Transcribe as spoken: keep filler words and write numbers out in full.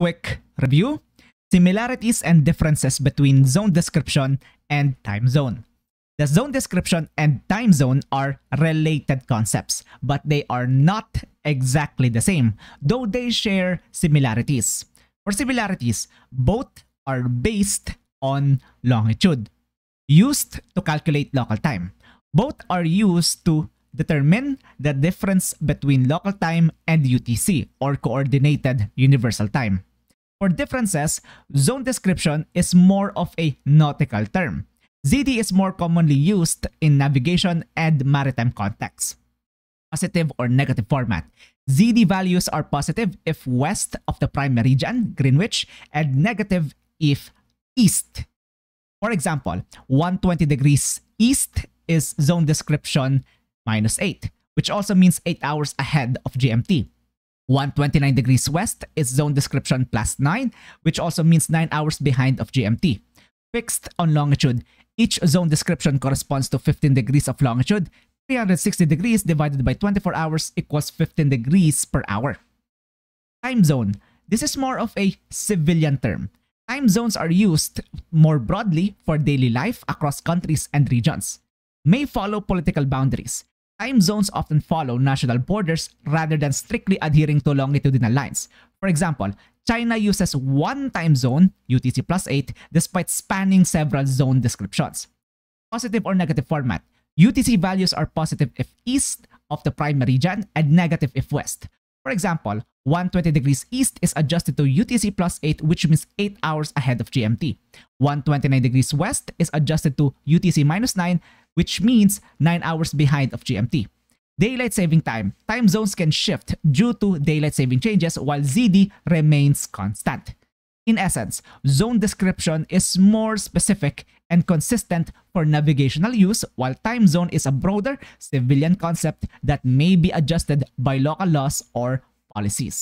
quick review, similarities and differences between zone description and time zone. The zone description and time zone are related concepts, but they are not exactly the same, though they share similarities. For similarities, both are based on longitude, used to calculate local time. Both are used to determine the difference between local time and U T C, or Coordinated Universal Time. For differences, zone description is more of a nautical term. Z D is more commonly used in navigation and maritime contexts. Positive or negative format. Z D values are positive if west of the Prime Meridian, Greenwich, and negative if east. For example, one hundred twenty degrees east is zone description minus eight, which also means eight hours ahead of G M T. one hundred twenty-nine degrees west is zone description plus nine, which also means nine hours behind of G M T. Fixed on longitude, each zone description corresponds to fifteen degrees of longitude. Three hundred sixty degrees divided by twenty-four hours equals fifteen degrees per hour. Time zone. This is more of a civilian term. Time zones are used more broadly for daily life across countries and regions. May follow political boundaries. Time zones often follow national borders rather than strictly adhering to longitudinal lines. For example, China uses one time zone, U T C plus eight, despite spanning several zone descriptions. Positive or negative format. U T C values are positive if east of the Prime Meridian and negative if west. For example, one hundred twenty degrees east is adjusted to U T C plus eight, which means eight hours ahead of G M T. one hundred twenty-nine degrees west is adjusted to U T C minus nine, which means nine hours behind of G M T. Daylight saving time. Time zones can shift due to daylight saving changes while Z D remains constant. In essence, zone description is more specific and consistent for navigational use, while time zone is a broader civilian concept that may be adjusted by local laws or policies.